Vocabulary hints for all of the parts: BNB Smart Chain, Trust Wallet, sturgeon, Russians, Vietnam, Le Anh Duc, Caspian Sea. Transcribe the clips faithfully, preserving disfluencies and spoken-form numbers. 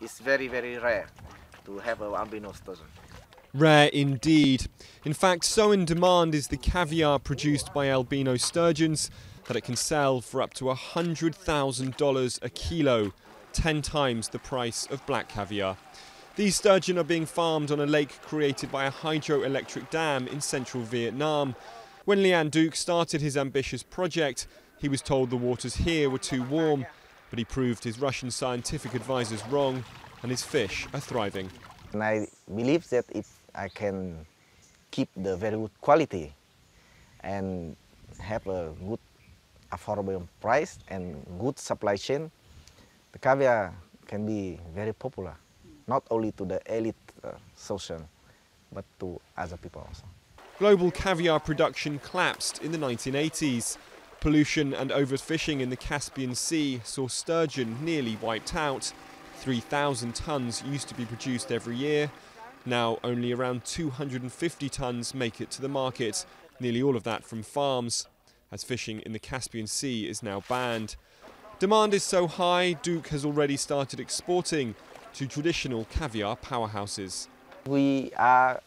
It's very, very rare to have an albino sturgeon. Rare indeed. In fact, so in demand is the caviar produced by albino sturgeons that it can sell for up to one hundred thousand dollars a kilo, ten times the price of black caviar. These sturgeon are being farmed on a lake created by a hydroelectric dam in central Vietnam. When Le Anh Duc started his ambitious project, he was told the waters here were too warm, but he proved his Russian scientific advisors wrong, and his fish are thriving. And I believe that if I can keep the very good quality and have a good affordable price and good supply chain, the caviar can be very popular, not only to the elite uh, social, but to other people also. Global caviar production collapsed in the nineteen eighties. Pollution and overfishing in the Caspian Sea saw sturgeon nearly wiped out. three thousand tons used to be produced every year. Now only around two hundred fifty tons make it to the market, nearly all of that from farms, as fishing in the Caspian Sea is now banned. Demand is so high, Duc has already started exporting to traditional caviar powerhouses. We are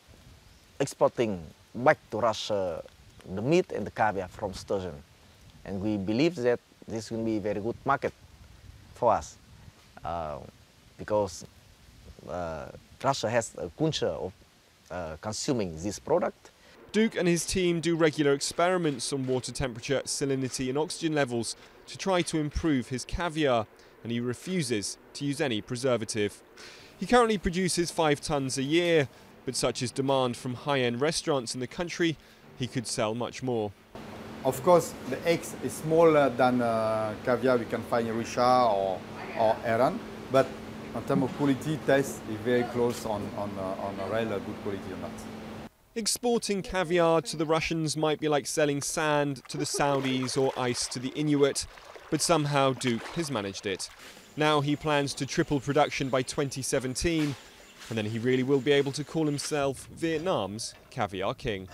exporting back to Russia the meat and the caviar from sturgeon. And we believe that this will be a very good market for us. Uh, because uh, Russia has a culture of uh, consuming this product. Duc and his team do regular experiments on water temperature, salinity and oxygen levels to try to improve his caviar, and he refuses to use any preservative. He currently produces five tonnes a year, but such is demand from high-end restaurants in the country, he could sell much more. Of course, the eggs is smaller than uh, caviar we can find in Russia or or Iran, but in terms of quality, taste is very close on, on, uh, on a rather good quality on that. Exporting caviar to the Russians might be like selling sand to the Saudis or ice to the Inuit, but somehow Duc has managed it. Now he plans to triple production by twenty seventeen, and then he really will be able to call himself Vietnam's caviar king.